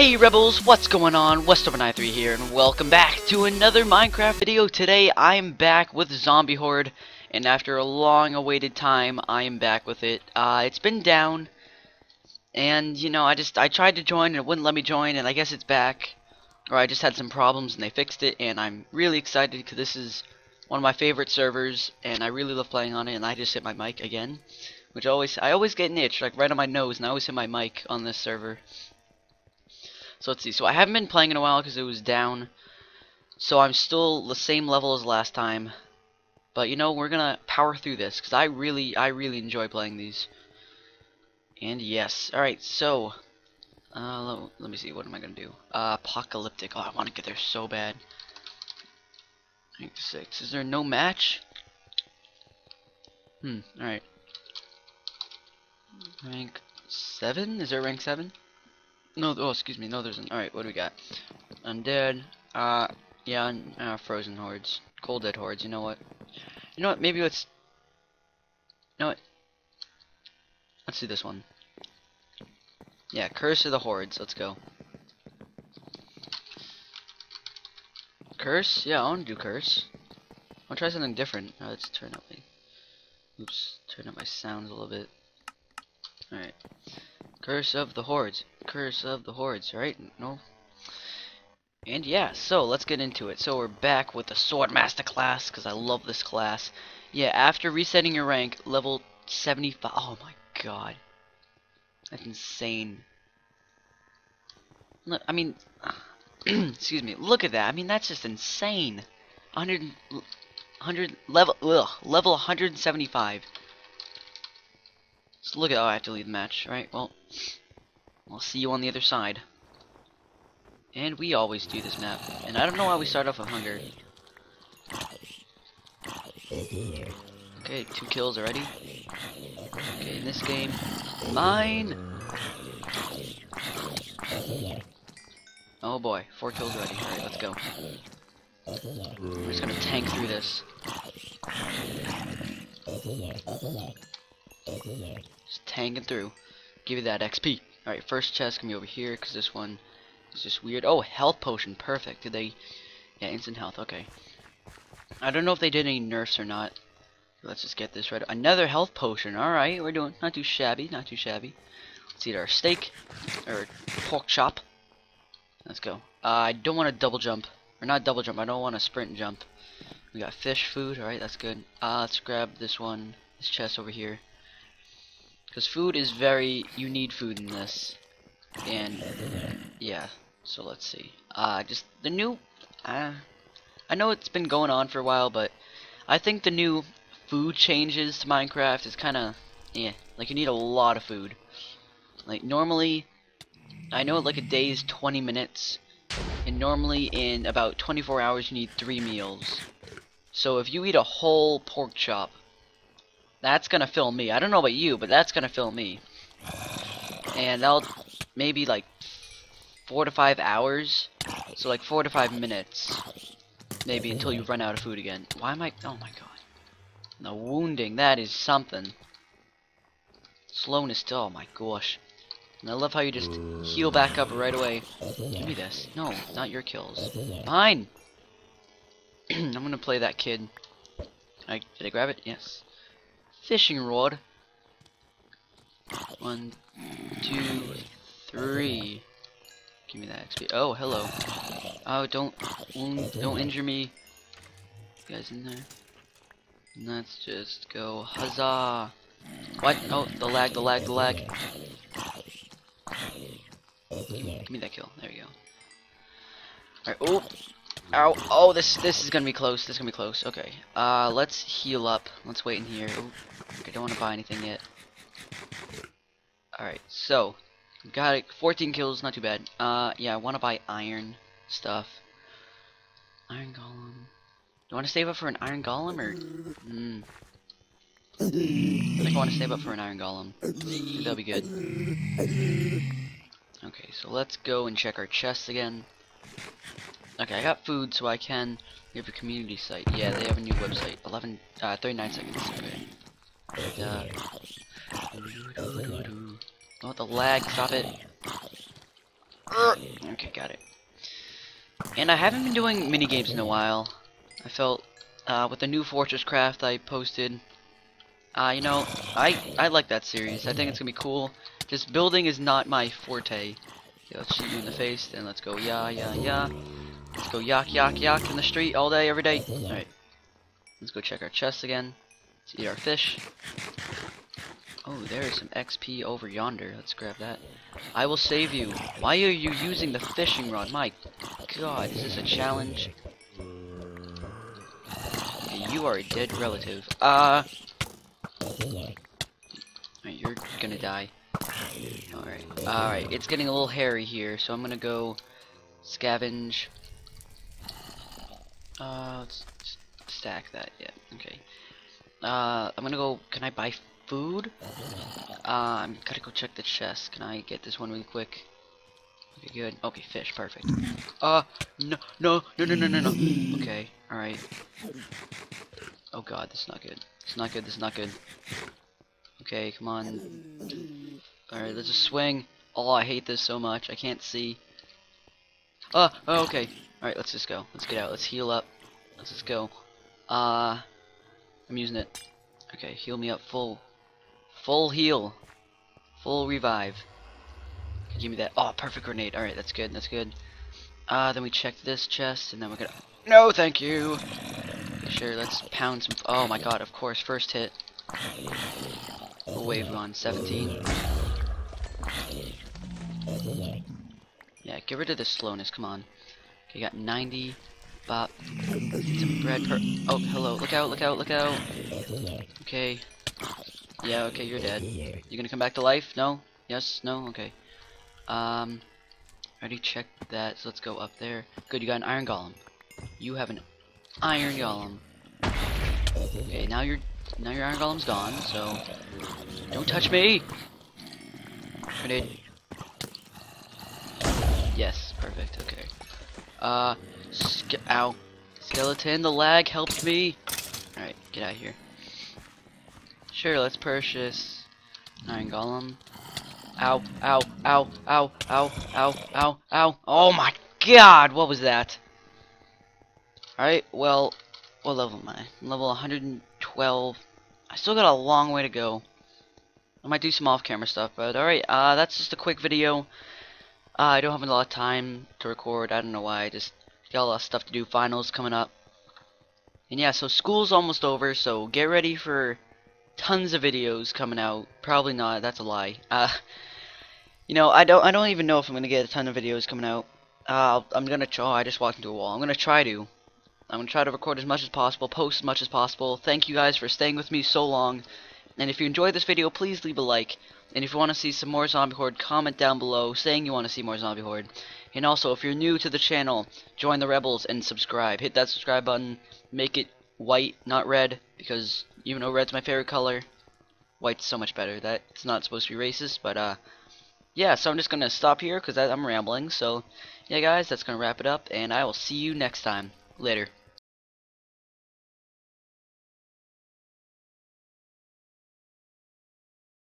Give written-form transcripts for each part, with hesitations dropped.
Hey Rebels, what's going on? Westover93 here, and welcome back to another Minecraft video. Today I'm back with Zombie Horde, and after a long awaited time I am back with it. It's been down, and you know, I tried to join and it wouldn't let me join, and I guess it's back. Or I just had some problems and they fixed it, and I'm really excited because this is one of my favorite servers and I really love playing on it. And I just hit my mic again, which I always get an itch like right on my nose, and I always hit my mic on this server. So let's see, so I haven't been playing in a while because it was down, so I'm still the same level as last time, but you know, we're gonna power through this because I really enjoy playing these. And yes, alright, so let me see, what am I gonna do? Apocalyptic, oh I wanna get there so bad. Rank 6, is there no match? Alright. Rank 7, is there rank 7? No, oh, excuse me, no, there's an... Alright, what do we got? Undead, yeah, frozen hordes. Cold dead hordes, you know what? You know what, maybe let's... You know what? Let's do this one. Yeah, Curse of the Hordes, let's go. Curse? Yeah, I want to do Curse. I want to try something different. Oh, let's turn up my... Oops, turn up my sounds a little bit. Alright. Curse of the Hordes. Curse of the Hordes, right? No. And yeah, so let's get into it. So we're back with the Swordmaster class because I love this class. Yeah, after resetting your rank, level 75. Oh my god, that's insane. Look, I mean, excuse me. Look at that. I mean, that's just insane. 100 level. Ugh, level 175. So look at, oh, I have to leave the match, right? Well, I'll see you on the other side. And we always do this map. And I don't know why we start off with hunger. Okay, 2 kills already. Okay, in this game, mine. Oh boy, 4 kills already. All right, let's go. I'm just gonna tank through this. Just tanking through. Give you that XP. Alright, first chest can be over here because this one is just weird. Oh, health potion. Perfect. Did they... Yeah, instant health. Okay. I don't know if they did any nerfs or not. Let's just get this right. Another health potion. Alright, we're doing... Not too shabby. Not too shabby. Let's eat our steak. Or pork chop. Let's go. I don't want to double jump. Or not double jump. I don't want to sprint and jump. We got fish food. Alright, that's good. Let's grab this one. This chest over here. Because food is very... You need food in this. And... Yeah. So let's see. Just the new... I know it's been going on for a while, but... I think the new food changes to Minecraft is kind of... Yeah. Like, you need a lot of food. Like, normally... I know, like, a day is 20 minutes. And normally, in about 24 hours, you need 3 meals. So if you eat a whole pork chop... That's gonna fill me. I don't know about you, but that's gonna fill me. And that'll maybe like 4 to 5 hours. So like 4 to 5 minutes. Maybe until you run out of food again. Why am I... Oh my god. The wounding, that is something. Slowness, oh my gosh. And I love how you just heal back up right away. Give me this. No, not your kills. Mine! I'm gonna play that kid. Did I grab it? Yes. Fishing rod. 1, 2, 3. Give me that XP. Oh, hello. Oh, don't injure me. You guys in there? Let's just go. Huzzah! What? Oh, the lag. Give me that kill. There you go. All right. Oh. Ow. Oh, this is gonna be close. This is gonna be close. Okay. Let's heal up. Let's wait in here. Ooh, I don't want to buy anything yet. Alright, so got it. 14 kills, not too bad. Yeah, I want to buy iron stuff. Iron golem. Do I want to save up for an iron golem or? I think I want to save up for an iron golem. That'll be good. Okay, so let's go and check our chests again. Okay, I got food, so I can. We have a community site. Yeah, they have a new website. 39 seconds. Okay. And, I want the lag. Stop it. Okay, got it. And I haven't been doing minigames in a while. I felt, with the new Fortress Craft I posted, you know, I like that series. I think it's gonna be cool. Just building is not my forte. Yeah, let's shoot you in the face, then let's go yah, yah, yah. Let's go yak, yak, yak in the street all day, every day. Alright. Let's go check our chests again. Let's eat our fish. Oh, there is some XP over yonder. Let's grab that. I will save you. Why are you using the fishing rod? My god, is this a challenge? You are a dead relative. You're gonna die. Alright. Alright, it's getting a little hairy here, so I'm gonna go scavenge. Let's stack that, yeah, okay. I'm gonna go, can I buy food? I'm gotta go check the chest. Can I get this one really quick? Okay, good. Okay, fish, perfect. No. Okay, alright. Oh god, this is not good. This is not good. Okay, come on. Alright, let's just swing. Oh, I hate this so much. I can't see. Oh, okay. Alright, let's just go. Let's get out. Let's heal up. Let's just go. I'm using it. Okay, heal me up full. Full heal. Full revive. Okay, give me that. Oh, perfect grenade. Alright, that's good. Then we check this chest, and then we're gonna... No, thank you! Sure, let's pound some... Oh my god, of course. First hit. Full wave on 17. Yeah, get rid of this slowness, come on. Okay, got 90. Bop. Eat some bread per... Oh, hello. Look out, look out, look out. Okay. Yeah, okay, you're dead. You gonna come back to life? No? Yes? No? Okay. Already checked that, so let's go up there. Good, you got an iron golem. You have an iron golem. Okay, now your iron golem's gone, so... Don't touch me! Grenade. Yes, perfect, okay. Ow. Skeleton, the lag helped me! Alright, get out of here. Sure, let's purchase... Iron Golem. Ow, ow, ow, ow, ow, ow, ow, ow. Oh my god, what was that? Alright, well... What level am I? I'm level 112. I still got a long way to go. I might do some off-camera stuff, but alright, that's just a quick video. I don't have a lot of time to record. I don't know why. I just got a lot of stuff to do. Finals coming up. And yeah, so school's almost over, so get ready for tons of videos coming out. Probably not. That's a lie. You know, I don't even know if I'm going to get a ton of videos coming out. I'm going to try. Oh, I just walked into a wall. I'm going to try to record as much as possible. Post as much as possible. Thank you guys for staying with me so long. And if you enjoyed this video, please leave a like. And if you want to see some more Zombie Horde, comment down below saying you want to see more Zombie Horde. And also, if you're new to the channel, join the Rebels and subscribe. Hit that subscribe button. Make it white, not red, because even though red's my favorite color, white's so much better. That's not supposed to be racist, but yeah, so I'm just going to stop here because I'm rambling. So, yeah, guys, that's going to wrap it up, and I will see you next time. Later.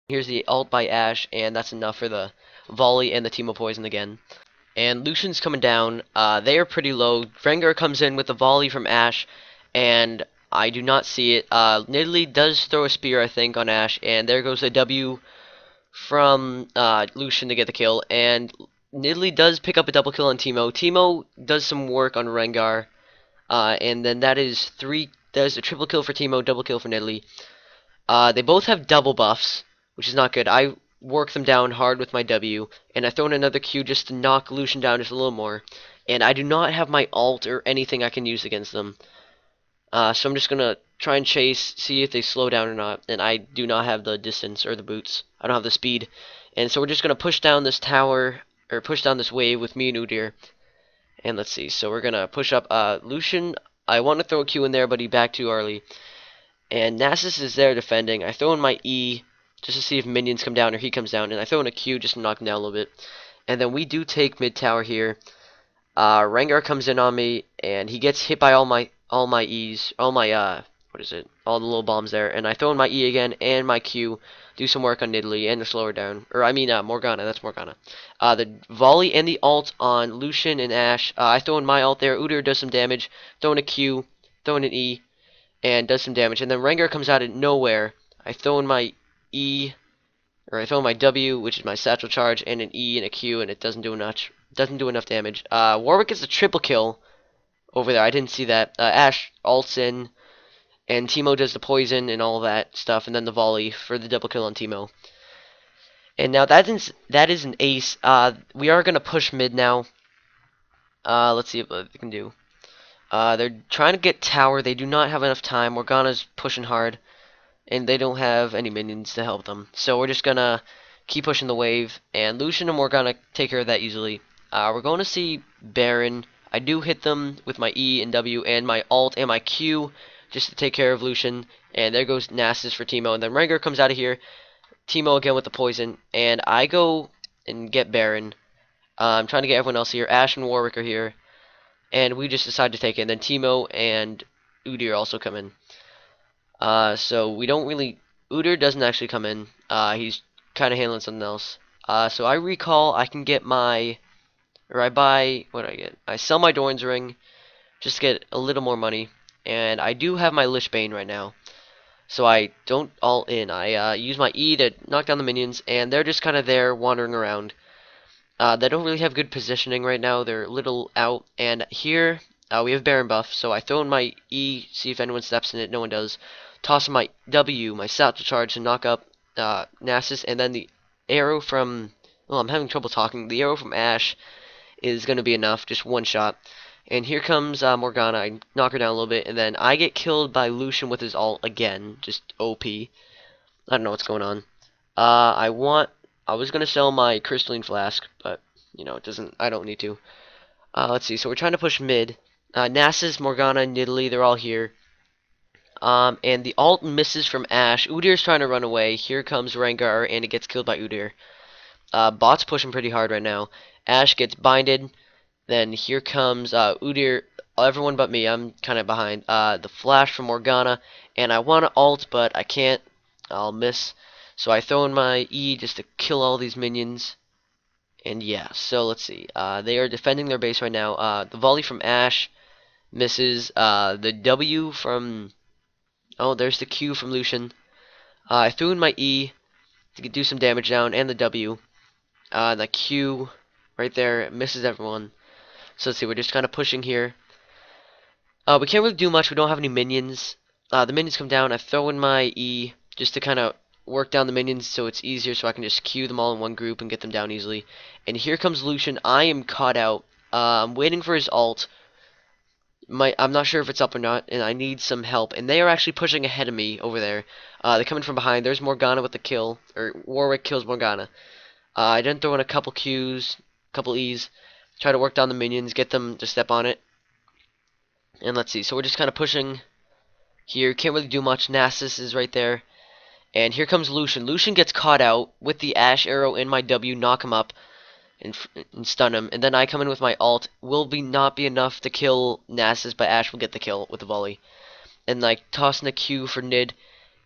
Here's the ult by Ash, and that's enough for the volley and the Teemo poison again. And Lucian's coming down. They are pretty low. Rengar comes in with the volley from Ash, and I do not see it. Nidalee does throw a spear, I think, on Ash, and there goes a W from Lucian to get the kill. And Nidalee does pick up a double kill on Teemo. Teemo does some work on Rengar, and then that is three. There's a triple kill for Teemo, double kill for Nidalee. They both have double buffs, which is not good. I work them down hard with my W, and I throw in another Q just to knock Lucian down just a little more. And I do not have my ult or anything I can use against them. So I'm just going to try and chase, see if they slow down or not. And I do not have the distance or the boots. I don't have the speed. And so we're just going to push down this tower, or push down this wave with me and Udyr. And let's see. So we're going to push up Lucian. I want to throw a Q in there, but he backed too early. And Nasus is there defending. I throw in my E just to see if minions come down or he comes down, and I throw in a Q just to knock him down a little bit. And then we do take mid tower here. Rengar comes in on me, and he gets hit by all my E's, all my what is it, all the little bombs there, and I throw in my E again and my Q, do some work on Nidalee and the slower down, or I mean Morgana, that's Morgana. The volley and the ult on Lucian and Ash, I throw in my ult there, Udyr does some damage, throw in a Q, throw in an E, and does some damage, and then Rengar comes out of nowhere, I throw in my E, or I throw in my W, which is my satchel charge, and an E and a Q, and it doesn't do enough damage. Warwick gets a triple kill over there, I didn't see that. Ash ults in, and Teemo does the poison and all that stuff, and then the volley for the double kill on Teemo. And now that is an ace. We are going to push mid now. Let's see what they can do. They're trying to get tower. They do not have enough time. Morgana's pushing hard, and they don't have any minions to help them. So we're just going to keep pushing the wave, and Lucian and Morgana take care of that easily. We're going to see Baron. I do hit them with my E and W and my alt and my Q just to take care of Lucian, and there goes Nasus for Teemo, and then Rengar comes out of here, Teemo again with the poison, and I go and get Baron. I'm trying to get everyone else here. Ash and Warwick are here, and we just decide to take it, and then Teemo and Udyr also come in. So we don't really, Udyr doesn't actually come in, he's kind of handling something else. So I recall, I can get my, or I buy, what do I get? I sell my Doran's Ring, just to get a little more money, and I do have my Lich Bane right now, so I don't all in. I use my E to knock down the minions, and they're just kind of there wandering around. They don't really have good positioning right now, they're a little out, and here we have Baron buff, so I throw in my E, see if anyone steps in it, no one does. Toss in my W, my satchel charge, to knock up Nasus, and then the arrow from, well, I'm having trouble talking, the arrow from Ash is going to be enough, just one shot. And here comes Morgana, I knock her down a little bit, and then I get killed by Lucian with his ult again, just OP. I don't know what's going on. I was going to sell my Crystalline Flask, but, you know, I don't need to. Let's see, so we're trying to push mid. Nasus, Morgana, Nidalee, they're all here. And the ult misses from Ash. Udyr's trying to run away. Here comes Rengar, and it gets killed by Udyr. Bot's pushing pretty hard right now. Ash gets binded, then here comes Udyr, everyone but me, I'm kind of behind, the flash from Morgana, and I want to ult, but I can't, I'll miss, so I throw in my E just to kill all these minions, and yeah, so let's see, they are defending their base right now, the volley from Ash misses, the W from, oh, there's the Q from Lucian, I threw in my E to do some damage down, and the W, the Q right there, it misses everyone. So let's see, we're just kind of pushing here. We can't really do much, we don't have any minions. The minions come down, I throw in my E just to kind of work down the minions so it's easier, so I can just queue them all in one group and get them down easily. And here comes Lucian, I am caught out. I'm waiting for his ult. I'm not sure if it's up or not, and I need some help. And they are actually pushing ahead of me over there. They're coming from behind, there's Morgana with the kill, or Warwick kills Morgana. I didn't throw in a couple Qs, couple E's, try to work down the minions, get them to step on it, and let's see, so we're just kind of pushing here, can't really do much, Nasus is right there, and here comes Lucian. Lucian gets caught out with the Ash arrow in my W, knock him up, and stun him, and then I come in with my alt, will not be enough to kill Nasus, but Ash will get the kill with the volley, and like, tossing a Q for Nid,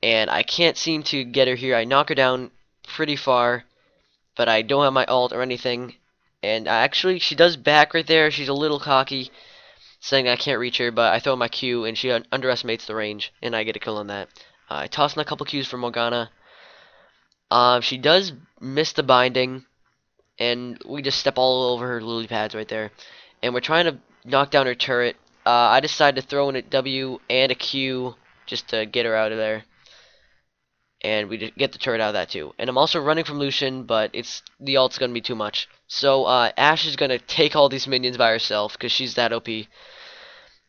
and I can't seem to get her here, I knock her down pretty far, but I don't have my alt or anything. And actually, she does back right there. She's a little cocky, saying I can't reach her, but I throw my Q, and she underestimates the range, and I get a kill on that. I toss in a couple Qs for Morgana. She does miss the binding, and we just step all over her lily pads right there. And we're trying to knock down her turret. I decide to throw in a W and a Q just to get her out of there. And we get the turret out of that too. And I'm also running from Lucian, but the ult's going to be too much. So Ash is going to take all these minions by herself, because she's that OP.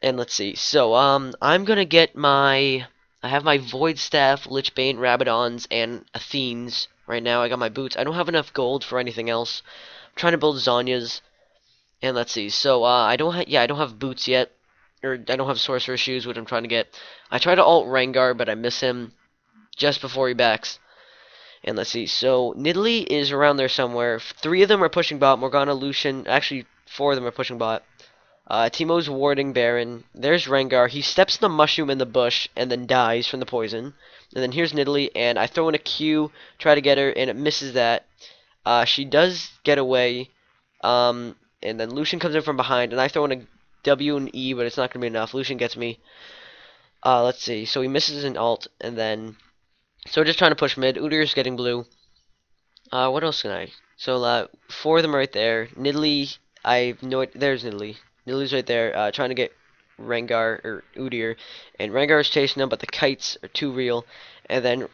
And let's see. So I'm going to get my, I have my Void Staff, Lich Bane, Rabadon's, and Athene's right now. I got my boots. I don't have enough gold for anything else. I'm trying to build Zhonya's. And let's see. So I don't have boots yet. Or I don't have Sorcerer's Shoes, which I'm trying to get. I try to alt Rengar, but I miss him just before he backs. And let's see, so Nidalee is around there somewhere. Three of them are pushing bot, Morgana, Lucian, actually 4 of them are pushing bot. Teemo's warding Baron. There's Rengar. He steps the mushroom in the bush and then dies from the poison. And then here's Nidalee, and I throw in a Q, try to get her, and it misses that. She does get away, and then Lucian comes in from behind, and I throw in a W and E, but it's not going to be enough. Lucian gets me. Let's see. So he misses an alt, and then... So we're just trying to push mid. Udyr's getting blue. What else can I... So, four of them right there. Nidalee, I know it... There's Nidalee. Nidalee's right there, trying to get Rengar, or Udyr. And Rengar's chasing him, but the kites are too real. And then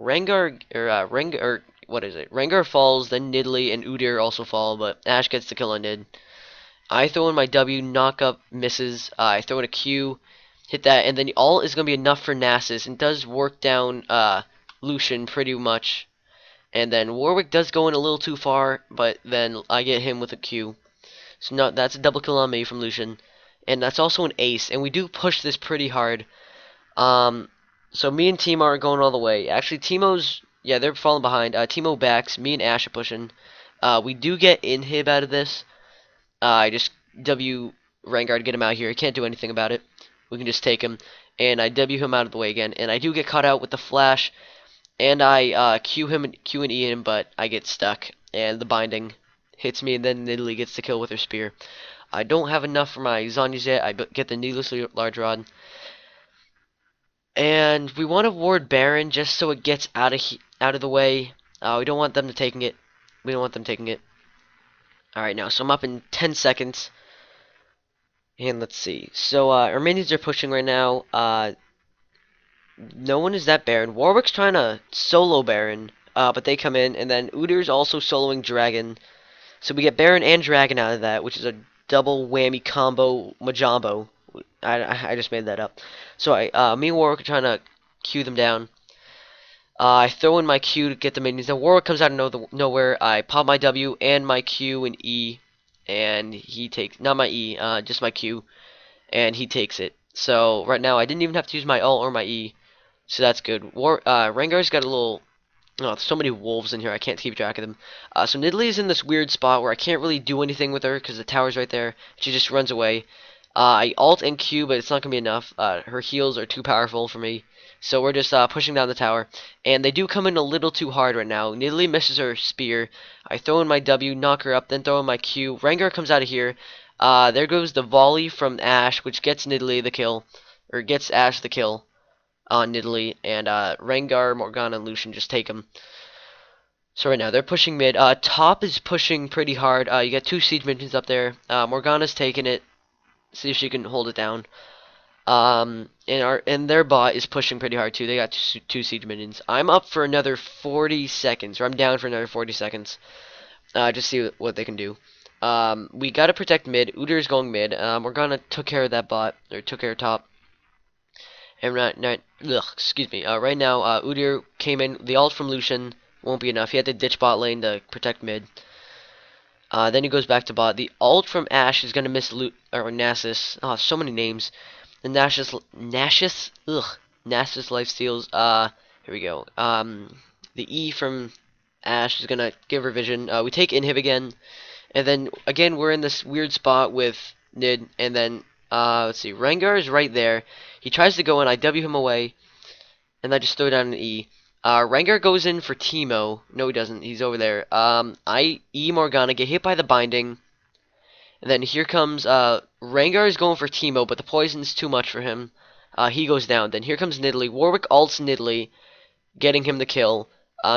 Rengar, or, Rengar falls, then Nidalee and Udyr also fall, but Ash gets the kill on Nid. I throw in my W, knock up, misses. I throw in a Q, hit that, and then all is going to be enough for Nasus, and does work down Lucian pretty much. And then Warwick does go in a little too far, but then I get him with a Q. So no, that's a double kill on me from Lucian. And that's also an ace, and we do push this pretty hard. So me and Teemo are going all the way. Actually, Teemo's... Yeah, they're falling behind. Teemo backs. Me and Ash are pushing. We do get inhib out of this. I just W Rengar to get him out of here. He can't do anything about it. We can just take him. And I W him out of the way again. And I do get caught out with the flash. And I Q and E him, but I get stuck. And the binding hits me, and then Nidalee gets the kill with her spear. I don't have enough for my Zhonya's yet. I get the needlessly large rod. And we want to ward Baron just so it gets out of the way. We don't want them taking it. We don't want them taking it. Alright, now, so I'm up in 10 seconds. And let's see. So, our minions are pushing right now. No one is that Baron. Warwick's trying to solo Baron, but they come in, and then Udyr's also soloing Dragon. So we get Baron and Dragon out of that, which is a double whammy combo majombo. I just made that up. So me and Warwick are trying to Q them down. I throw in my Q to get the minions. Then Warwick comes out of nowhere. I pop my W and my Q and E, and he takes not my E, just my Q, and he takes it. So right now I didn't even have to use my L or my E. So that's good. Rengar's got a little... Oh, there's so many wolves in here, I can't keep track of them. So Nidalee's in this weird spot where I can't really do anything with her, because the tower's right there. She just runs away. I alt and Q, but it's not going to be enough. Her heals are too powerful for me. So we're just pushing down the tower. And they do come in a little too hard right now. Nidalee misses her spear. I throw in my W, knock her up, then throw in my Q. Rengar comes out of here. There goes the volley from Ash, which gets Nidalee the kill. Or gets Ash the kill on Nidalee, and Rengar, Morgana, and Lucian just take them. So right now, they're pushing mid. Top is pushing pretty hard. You got two siege minions up there. Morgana's taking it. See if she can hold it down. And their bot is pushing pretty hard, too. They got two siege minions. I'm up for another 40 seconds, or I'm down for another 40 seconds. Just see what they can do. We got to protect mid. Udyr's going mid. Morgana took care of that bot, or took care of top. And right now, Udyr came in. The ult from Lucian won't be enough. He had to ditch bot lane to protect mid. Then he goes back to bot. The ult from Ash is going to miss Nasus. Oh, so many names. The Nasus life steals. Here we go. The E from Ash is going to give her vision. We take inhib again. And then, again, we're in this weird spot with Nid. And then, let's see. Rengar is right there. He tries to go in, I W him away, and I just throw down an E. Rengar goes in for Teemo. No, he doesn't. He's over there. I E Morgana, get hit by the binding. And then here comes, Rengar is going for Teemo, but the poison's too much for him. He goes down. Then here comes Nidalee. Warwick ults Nidalee, getting him the kill.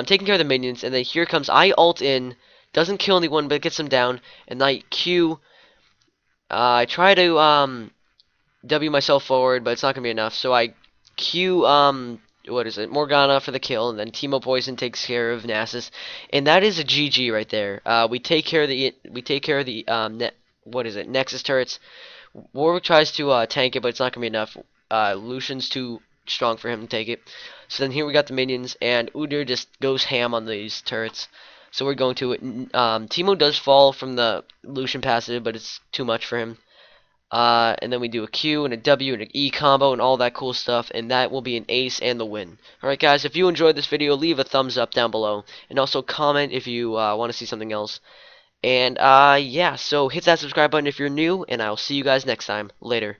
Taking care of the minions. And then here comes, I ult in. Doesn't kill anyone, but gets him down. And I Q. I try to, W myself forward, but it's not going to be enough, so I Q, Morgana for the kill, and then Teemo poison takes care of Nasus, and that is a GG right there. We take care of the, Nexus turrets. Warwick tries to, tank it, but it's not going to be enough. Lucian's too strong for him to take it. So then here we got the minions, and Udyr just goes ham on these turrets. So we're going to it. Teemo does fall from the Lucian passive, but it's too much for him. And then we do a Q and a W and an E combo and all that cool stuff, and that will be an ace and the win. Alright guys, if you enjoyed this video, leave a thumbs up down below, and also comment if you want to see something else, And yeah, so hit that subscribe button if you're new, and I'll see you guys next time. Later.